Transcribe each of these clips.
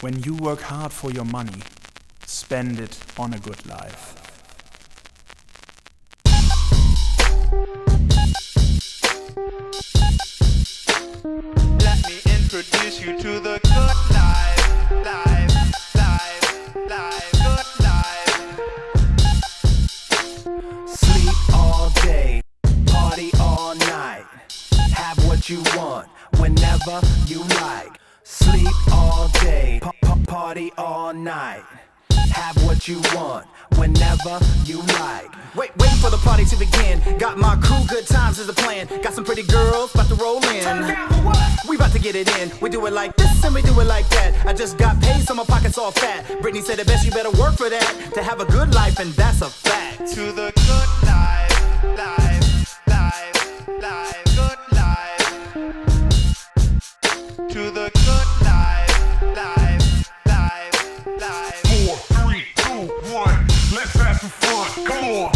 When you work hard for your money, spend it on a good life. Let me introduce you to the good life, life, life, life, good life. Sleep all day, party all night. Have what you want, whenever you like. Sleep all day, party all night. Have what you want, whenever you like. Wait for the party to begin. Got my crew, good times is the plan. Got some pretty girls, about to roll in. We about to get it in. We do it like this and we do it like that. I just got paid, so my pockets all fat. Britney said the best, you better work for that. To have a good life, and that's a fact. To the good life, life, life, life, good life. To the good life, life, life, life. 4, 3, 2, 1, let's have some fun. Come on.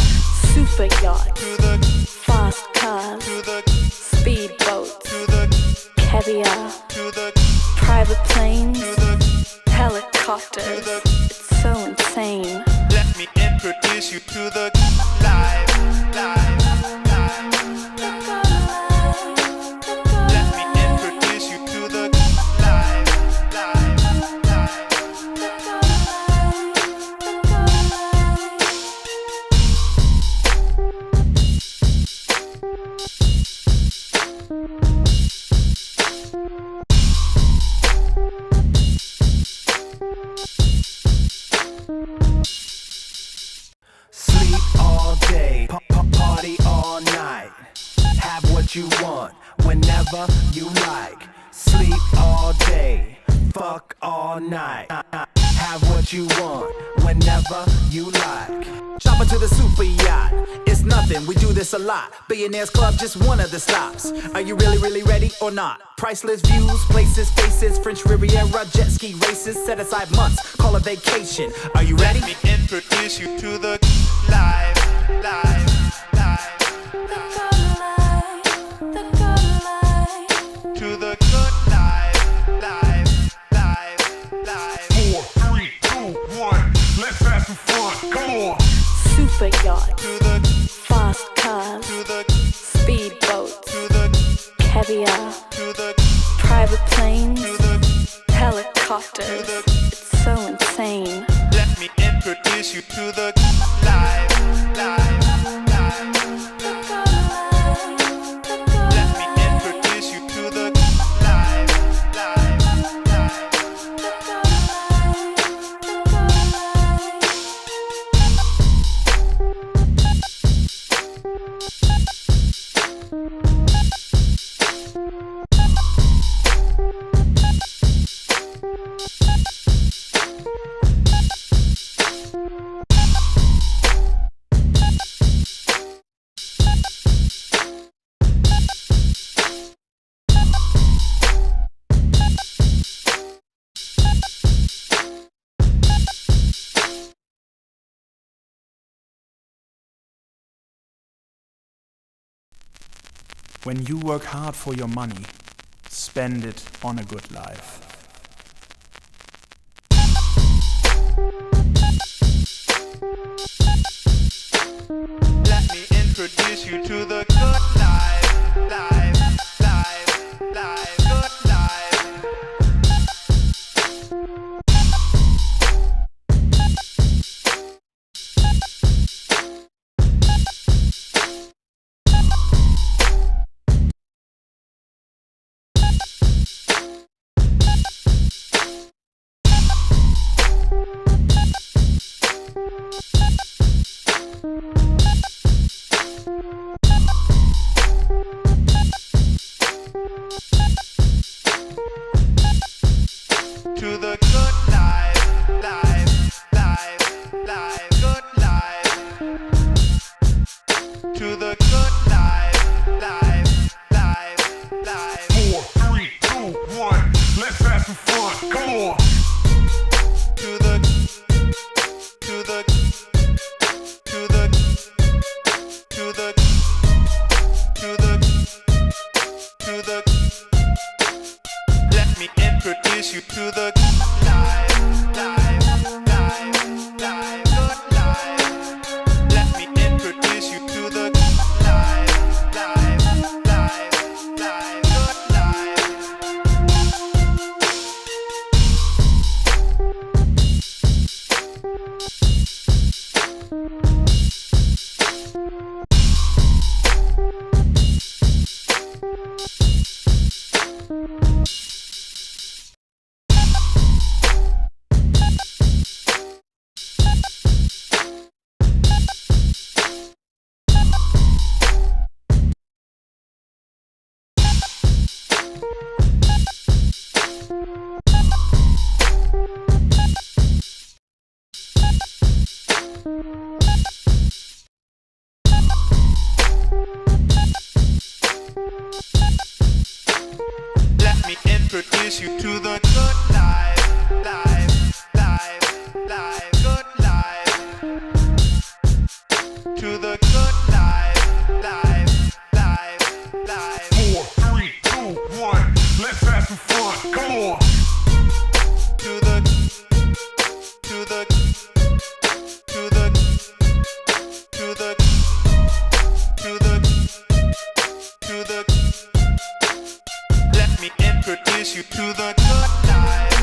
Super yacht, to the fast cars, to the speedboat, to the caviar, to the private planes, to the helicopters. To the, it's so insane. Let me introduce you to the life, life. Sleep all day, party all night. Have what you want, whenever you like. Sleep all day, fuck all night. Have what you want, whenever you like. Chopper to the super yacht, it's nothing, we do this a lot. Billionaires Club, just one of the stops. Are you really, really ready or not? Priceless views, places, faces, French Riviera, jet ski races. Set aside months, call a vacation. Are you ready? Let me introduce you to the life, life, life. Super yacht, to the fast cars, to the speedboat, to the caviar, to the private planes, to the helicopters. To the, it's so insane. Let me introduce you to the life, life. When you work hard for your money, spend it on a good life. Let me introduce you to the good life, life, life, life, good life. me introduce you to the life. Good life. Let me introduce you to the life. Good life. Let me introduce you to the good life. Good life. To the good life. 4, 3, 2, 1. Let's have some fun. Come on. Let me introduce you to the good life.